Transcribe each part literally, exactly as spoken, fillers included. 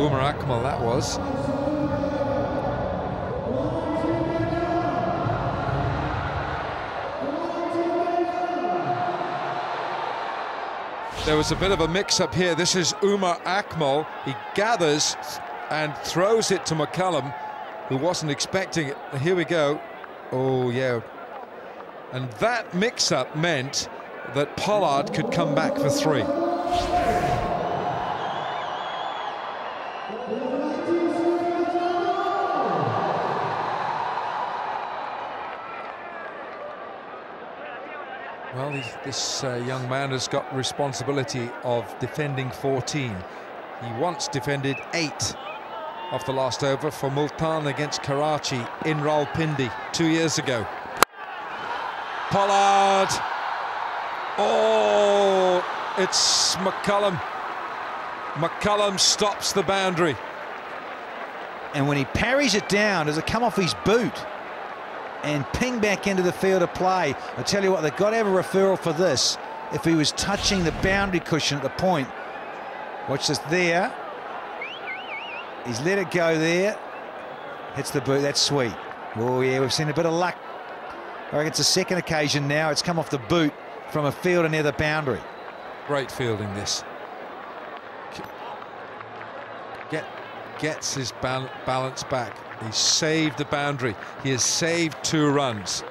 Umar Akmal that was. There was a bit of a mix-up here. This is Umar Akmal. He gathers and throws it to McCullum, who wasn't expecting it. Here we go. Oh, yeah. And that mix-up meant that Pollard could come back for three. Well, he's, this uh, young man has got responsibility of defending fourteen. He once defended eight off the last over for Multan against Karachi in Rawalpindi two years ago. Pollard! Oh, it's McCullum. McCullum stops the boundary. And when he parries it down, does it come off his boot and ping back into the field of play? I tell you what, they've got to have a referral for this. If he was touching the boundary cushion at the point. Watch this there. He's let it go there. Hits the boot, that's sweet. Oh yeah, we've seen a bit of luck. I reckon it's the second occasion now. It's come off the boot from a fielder near the boundary. Great fielding this. Get, gets his bal balance back. He saved the boundary. He has saved two runs.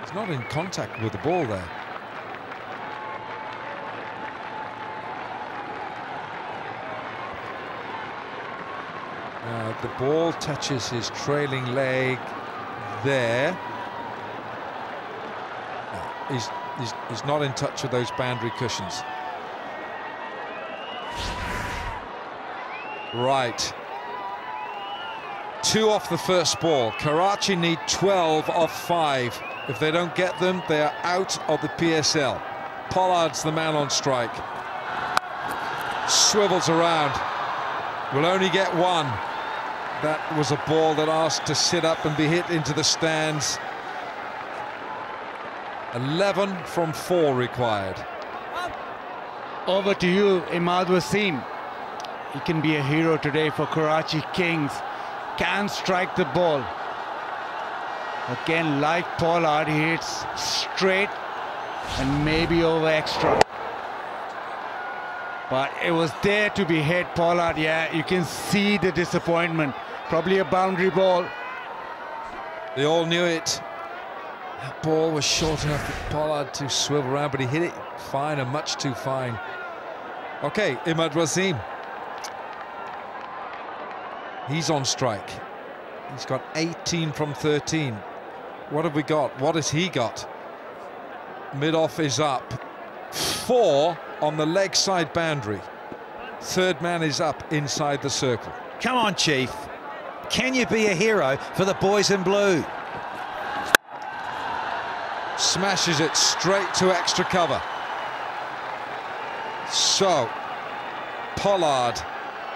He's not in contact with the ball there. Uh, the ball touches his trailing leg there. Uh, he's, he's, he's not in touch with those boundary cushions. Right, two off the first ball. Karachi need twelve off five. If they don't get them, they are out of the P S L. Pollard's the man on strike. Swivels around. Will only get one. That was a ball that asked to sit up and be hit into the stands. eleven from four required. Over to you, Imad Wasim. He can be a hero today for Karachi Kings. Can strike the ball. Again, like Pollard, he hits straight and maybe over extra. But it was there to be hit, Pollard. Yeah, you can see the disappointment. Probably a boundary ball. They all knew it. That ball was short enough for Pollard to swivel around, but he hit it fine and much too fine. Okay, Imad Wasim. He's on strike. He's got eighteen from thirteen. What have we got? What has he got? Mid-off is up. Four on the leg side boundary. Third man is up inside the circle. Come on, Chief. Can you be a hero for the boys in blue? Smashes it straight to extra cover. So, Pollard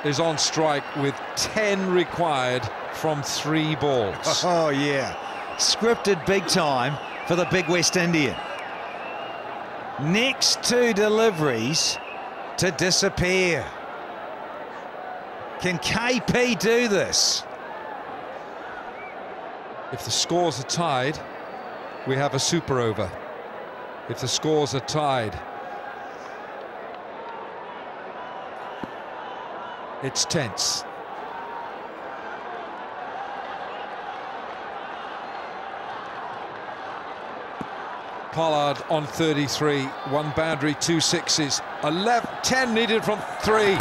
is on strike with ten required from three balls. Oh, yeah. Scripted big time for the big West Indian. Next two deliveries to disappear. Can K P do this? If the scores are tied, we have a super over. If the scores are tied, it's tense. Pollard on thirty-three, one boundary, two sixes, eleven, ten needed from three.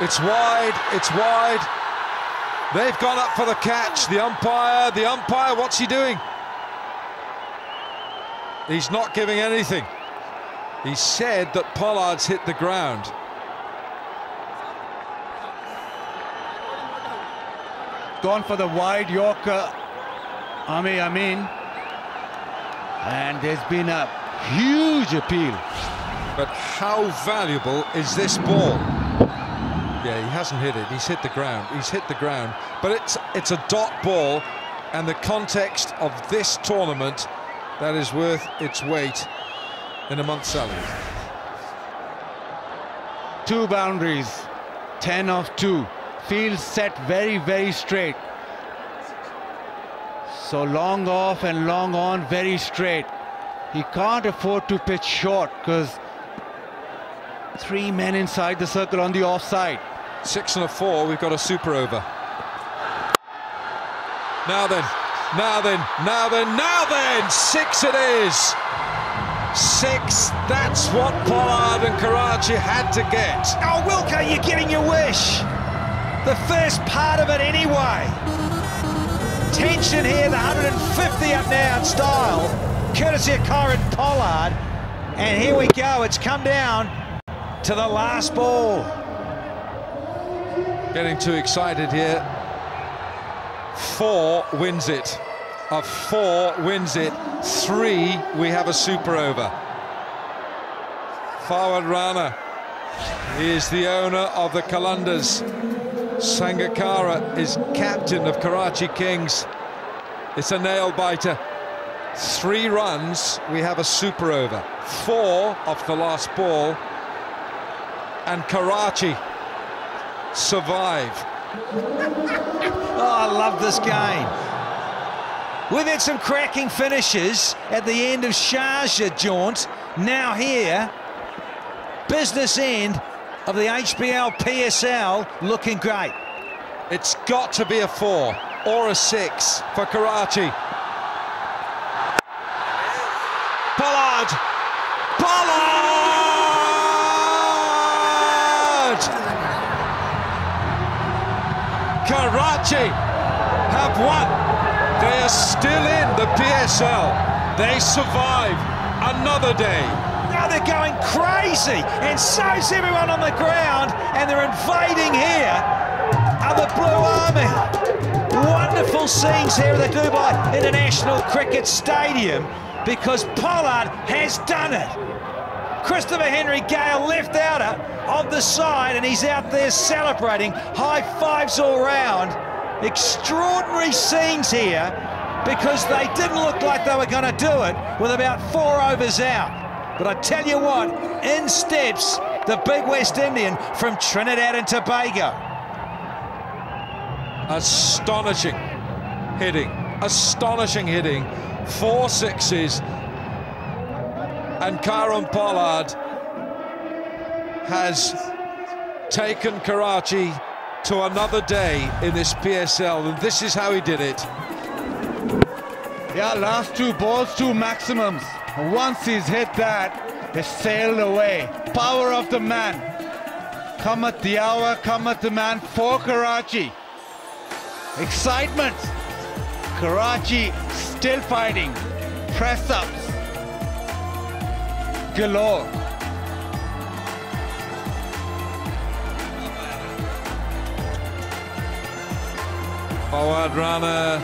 It's wide, it's wide. They've gone up for the catch. The umpire, the umpire, what's he doing? He's not giving anything. He said that Pollard's hit the ground. Gone for the wide Yorker, Ami Amin, and there's been a huge appeal. But how valuable is this ball? Yeah, he hasn't hit it. He's hit the ground. He's hit the ground. But it's it's a dot ball, and the context of this tournament, that is worth its weight in a month's salary. two boundaries, ten off two. Field set very, very straight. So long off and long on, very straight. He can't afford to pitch short because three men inside the circle on the offside. Six and a four, we've got a super over. Now then, now then, now then, now then, six it is. Six, that's what Pollard and Karachi had to get. Oh, Wilco, you're getting your wish. The first part of it anyway. Tension here, the one hundred fifty up now in style, courtesy of Kieron Pollard. And here we go, it's come down to the last ball. Getting too excited here. Four wins it. A four wins it. Three, we have a super over. Fawad Rana is the owner of the Qalandars. Sangakkara is captain of Karachi Kings. It's a nail-biter. Three runs, we have a super over. Four off the last ball. And Karachi survive. Oh, I love this game. We've had some cracking finishes at the end of Sharjah jaunt. Now here, business end of the H B L P S L looking great. It's got to be a four or a six for Karachi. Pollard! Pollard! Karachi have won. They are still in the P S L. They survive another day. Now they're going crazy, and so's everyone on the ground, and they're invading here are the Blue Army. Wonderful scenes here at the Dubai International Cricket Stadium because Pollard has done it. Christopher Henry Gayle left outer of the side, and he's out there celebrating. High fives all round. Extraordinary scenes here because they didn't look like they were going to do it with about four overs out. But I tell you what, in steps the big West Indian from Trinidad and Tobago. Astonishing hitting, astonishing hitting. Four sixes, and Kieron Pollard has taken Karachi to another day in this P S L, and this is how he did it. Yeah, last two balls, two maximums. Once he's hit that, it's sailed away. Power of the man. Come at the hour, come at the man for Karachi. Excitement. Karachi still fighting. Press-ups galore. Fawad Rana,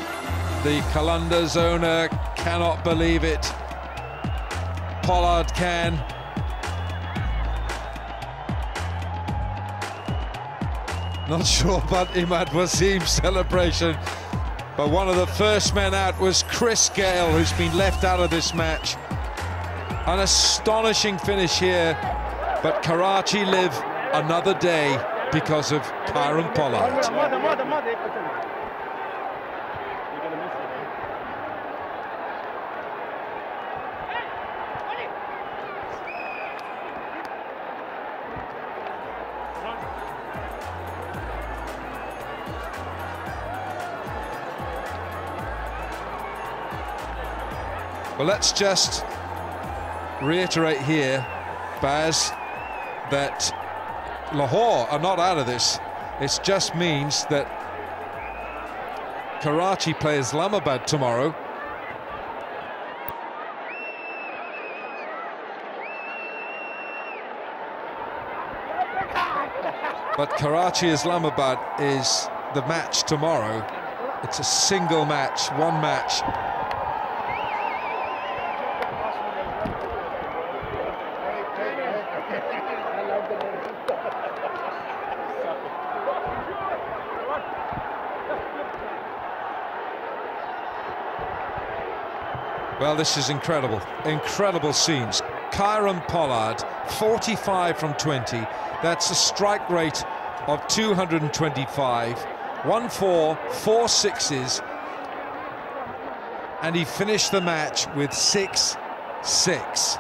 the Qalandars owner, cannot believe it. Pollard can. Not sure about Imad Wasim's celebration, but one of the first men out was Chris Gayle, who's been left out of this match. An astonishing finish here, but Karachi live another day because of Kieron Pollard. Well, let's just reiterate here, Baz, that Lahore are not out of this. It just means that Karachi plays Islamabad tomorrow. But Karachi Islamabad is the match tomorrow. It's a single match, one match. Well, this is incredible, incredible scenes. Kieron Pollard forty-five from twenty. That's a strike rate of two hundred twenty-five. One four, four sixes. And he finished the match with six six.